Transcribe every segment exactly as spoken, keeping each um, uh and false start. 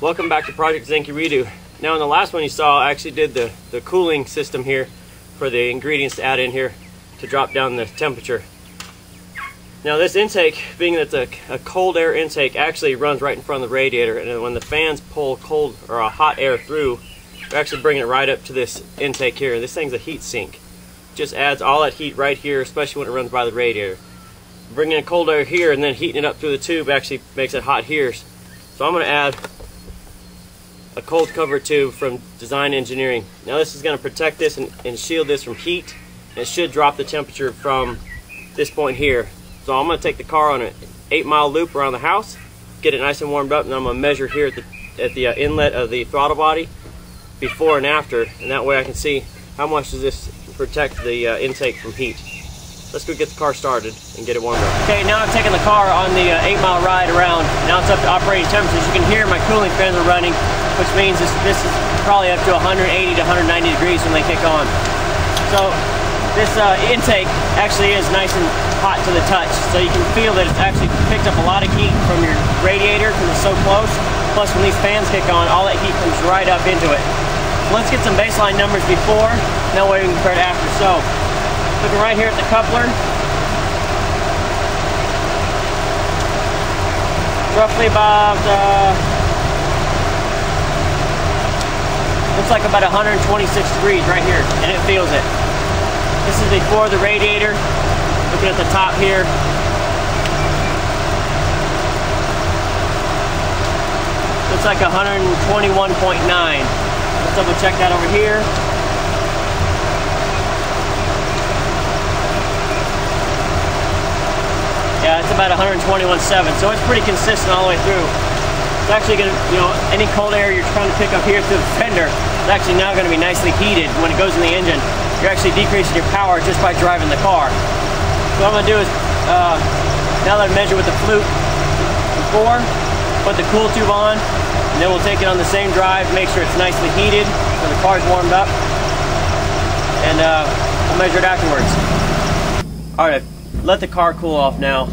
Welcome back to Project Zenki Redo. Now in the last one you saw, I actually did the, the cooling system here for the ingredients to add in here to drop down the temperature. Now this intake, being that it's a, a cold air intake, actually runs right in front of the radiator, and when the fans pull cold or a hot air through, they're actually bringing it right up to this intake here. This thing's a heat sink. Just adds all that heat right here, especially when it runs by the radiator. Bringing in cold air here and then heating it up through the tube actually makes it hot here. So I'm going to add a cold cover tube from Design Engineering. Now this is going to protect this and, and shield this from heat. And it should drop the temperature from this point here. So I'm going to take the car on an eight mile loop around the house, get it nice and warmed up, and I'm going to measure here at the, at the inlet of the throttle body before and after, and that way I can see how much does this protect the uh, intake from heat. Let's go get the car started and get it warmed up. Okay, now I've taken the car on the uh, eight mile ride around. Now it's up to operating temperatures. You can hear my cooling fans are running, which means this, this is probably up to one hundred eighty to one hundred ninety degrees when they kick on. So this uh, intake actually is nice and hot to the touch, so you can feel that it's actually picked up a lot of heat from your radiator because it's so close. Plus when these fans kick on, all that heat comes right up into it. Let's get some baseline numbers before, that way we can compare it after. So, looking right here at the coupler, roughly about, uh, looks like about one hundred twenty-six degrees right here, and it feels it. This is before the radiator, looking at the top here. Looks like one hundred twenty-one point nine. Let's double check that over here. Yeah, it's about one hundred twenty-one point seven, so it's pretty consistent all the way through. It's actually going to, you know, any cold air you're trying to pick up here through the fender is actually now going to be nicely heated when it goes in the engine. You're actually decreasing your power just by driving the car. So what I'm going to do is, uh, now that I measured with the flute before, put the cool tube on, and then we'll take it on the same drive, make sure it's nicely heated so the car's warmed up, and uh, we'll measure it afterwards. Alright, I've let the car cool off now,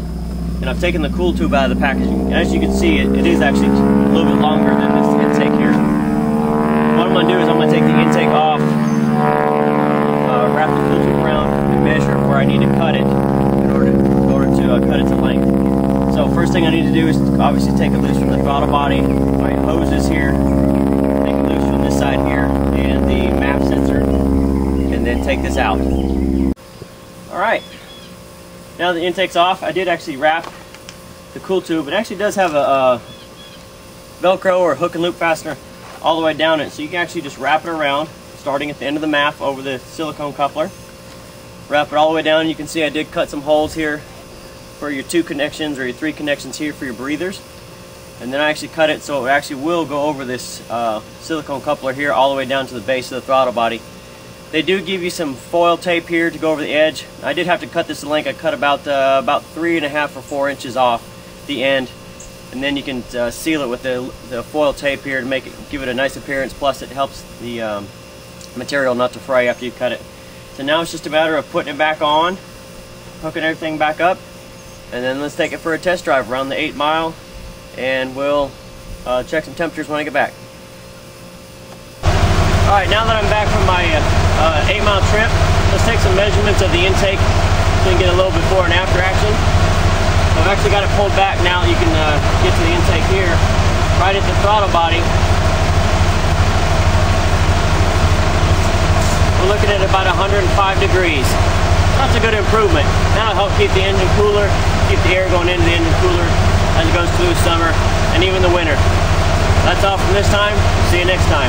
and I've taken the cool tube out of the packaging. As you can see, it, it is actually a little bit longer than this intake here. What I'm going to do is I'm going to take the intake off, uh, wrap the cool tube around, and measure where I need to cut it in order to, in order to uh, cut it to length. So first thing I need to do is obviously take it loose from the throttle body, my hoses here, take it loose from this side here, and the M A P sensor, and then take this out. Alright, now the intake's off. I did actually wrap the cool tube. It actually does have a, a Velcro or hook and loop fastener all the way down it, so you can actually just wrap it around, starting at the end of the M A F over the silicone coupler. Wrap it all the way down. You can see I did cut some holes here for your two connections or your three connections here for your breathers, and then I actually cut it so it actually will go over this uh, silicone coupler here all the way down to the base of the throttle body. They do give you some foil tape here to go over the edge. I did have to cut this length. I cut about uh, about three and a half or four inches off the end, and then you can uh, seal it with the, the foil tape here to make it, give it a nice appearance, plus it helps the um, material not to fray after you cut it. So now it's just a matter of putting it back on, hooking everything back up, and then let's take it for a test drive around the eight mile, and we'll uh, check some temperatures when I get back. Alright, now that I'm back from my uh, uh, eight mile trip, let's take some measurements of the intake so you can get a little before and after action. So I've actually got it pulled back now that you can uh, get to the intake here, right at the throttle body. We're looking at about one hundred five degrees. That's a good improvement. That'll help keep the engine cooler, keep the air going into the engine cooler as it goes through summer and even the winter. That's all from this time. See you next time.